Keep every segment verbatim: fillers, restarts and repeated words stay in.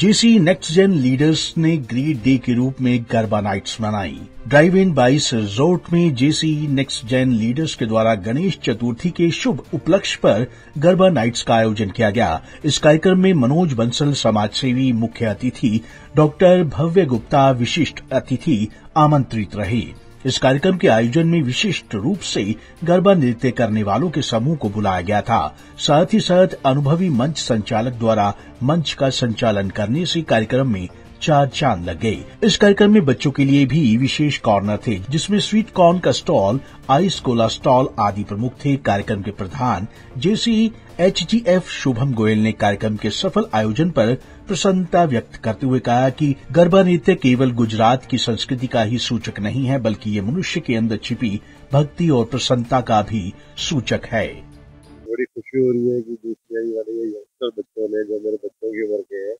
GC next gen leaders ने great day के रूप में गरबा नाइट्स मनाई। ड्राइव इन बाइस रिजॉर्ट में जीसी नेक्स्ट जेन लीडर्स के द्वारा गणेश चतुर्थी के शुभ उपलक्ष्य पर गरबा नाइट्स का आयोजन किया गया। इस कार्यक्रम में मनोज बंसल समाजसेवी मुख्य अतिथि, डॉक्टर भव्य गुप्ता विशिष्ट अतिथि आमंत्रित रहे। इस कार्यक्रम के आयोजन में विशिष्ट रूप से गरबा नृत्य करने वालों के समूह को बुलाया गया था। साथ ही साथ अनुभवी मंच संचालक द्वारा मंच का संचालन करने से कार्यक्रम में चार चांद लग गए। इस कार्यक्रम में बच्चों के लिए भी विशेष कॉर्नर थे, जिसमें स्वीट कॉर्न का स्टॉल, आइस कोला स्टॉल आदि प्रमुख थे। कार्यक्रम के प्रधान जेसी एचजीएफ शुभम गोयल ने कार्यक्रम के सफल आयोजन पर प्रसन्नता व्यक्त करते हुए कहा कि गरबा नृत्य केवल गुजरात की संस्कृति का ही सूचक नहीं है, बल्कि ये मनुष्य के अंदर छिपी भक्ति और प्रसन्नता का भी सूचक है। बड़ी खुशी हो रही है कि बीसीआई वाले यंगस्टर बच्चों ने, जो मेरे बच्चों के वर्ग के हैं,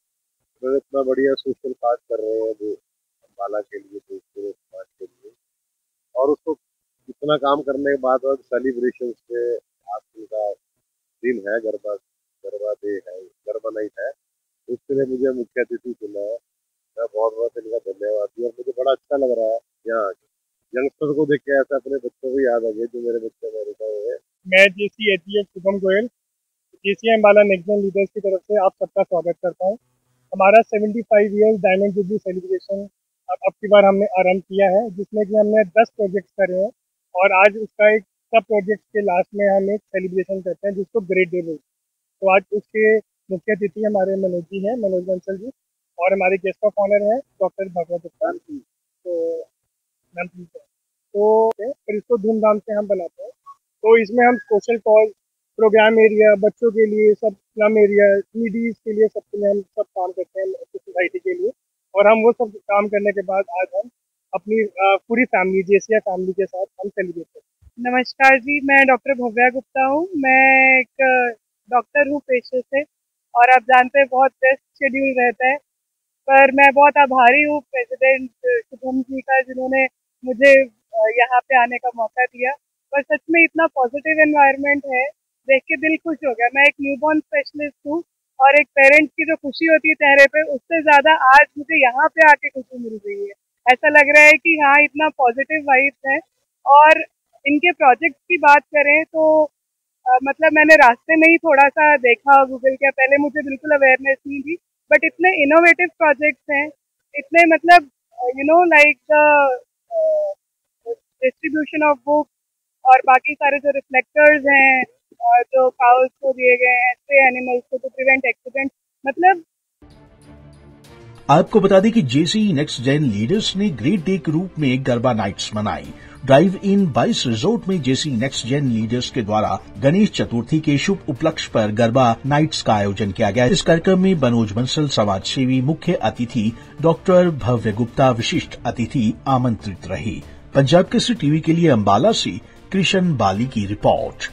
उन्होंने इतना बढ़िया सोशल कार्य कर रहे हैं, जो अम्बाला के लिए, देश के समाज के लिए। और उसको इतना काम करने के बाद और सेलिब्रेशन पे आप उनका दिन है, गरबा गरबा डे है, गरबा नाइट है, उसके लिए मुझे मुख्य अतिथि चुना है। मैं बहुत बहुत इनका धन्यवाद दिया। मुझे बड़ा अच्छा लग रहा है यहाँ यंगस्टर को देख के, ऐसा अपने बच्चों को याद आ गया जो मेरे बच्चे अमेरिका में है। मैं JC HGF Shubham Goyal, JC Ambala next gen leaders की तरफ से आप सबका स्वागत करता हूँ। हमारा seventy five years diamond jubilee celebration अब की बार हमने आरम्भ किया है, जिसमें कि हमने दस प्रोजेक्ट्स करे हैं और आज उसका एक सब प्रोजेक्ट के लास्ट में हम एक सेलिब्रेशन करते हैं जिसको ग्रेट डे बोलते हैं। तो आज उसके मुख्य अतिथि हमारे मनोज जी हैं, मनोज बंसल जी, और हमारे गेस्ट ऑफ ऑनर हैं डॉक्टर भव्य गुप्ता जी। तो मैम तो फिर इसको धूमधाम से हम बनाते हैं। तो इसमें हम सोशल कॉज, प्रोग्राम एरिया, बच्चों के लिए सब, स्लम एरिया, नीडीज के लिए, सबके लिए हम सब काम करते हैं सोसाइटी के लिए। और हम वो सब काम करने के बाद आज हम अपनी पूरी फैमिली, जेसीआई फैमिली के साथ हम सेलिब्रेट करते हैं। नमस्कार जी, मैं डॉक्टर भव्या गुप्ता हूँ। मैं एक डॉक्टर हूँ पेशे से और आप जानते हैं बहुत बेस्ट शेड्यूल रहता है, पर मैं बहुत आभारी हूँ प्रेसिडेंट शुभम जी का, जिन्होंने मुझे यहाँ पे आने का मौका दिया। पर सच में इतना पॉजिटिव एनवायरनमेंट है, देख के दिल खुश हो गया। मैं एक न्यूबॉर्न स्पेशलिस्ट हूँ और एक पेरेंट्स की जो खुशी होती है चेहरे पर, उससे ज़्यादा आज मुझे यहाँ पे आके खुशी मिल रही है। ऐसा लग रहा है कि हाँ, इतना पॉजिटिव वाइब्स है। और इनके प्रोजेक्ट्स की बात करें तो आ, मतलब मैंने रास्ते में ही थोड़ा सा देखा, गूगल किया, पहले मुझे बिल्कुल अवेयरनेस नहीं थी, बट इतने इनोवेटिव प्रोजेक्ट्स हैं, इतने मतलब you know like distribution of books और बाकी सारे जो रिफ्लेक्टर्स हैं और जो काउस को दिए गए हैं, स्टे एनिमल्स को, टू प्रिवेंट एक्सीडेंट। मतलब आपको बता दें कि जेसी नेक्स्ट जेन लीडर्स ने ग्रेट डे के रूप में गरबा नाइट्स मनाई। ड्राइव इन बाइस रिजॉर्ट में जेसी नेक्स्ट जेन लीडर्स के द्वारा गणेश चतुर्थी के शुभ उपलक्ष्य पर गरबा नाइट्स का आयोजन किया गया। इस कार्यक्रम में मनोज बंसल समाजसेवी मुख्य अतिथि, डॉक्टर भव्य गुप्ता विशिष्ट अतिथि आमंत्रित रहे। पंजाब केसरी टीवी के लिए अम्बाला से कृष्ण बाली की रिपोर्ट।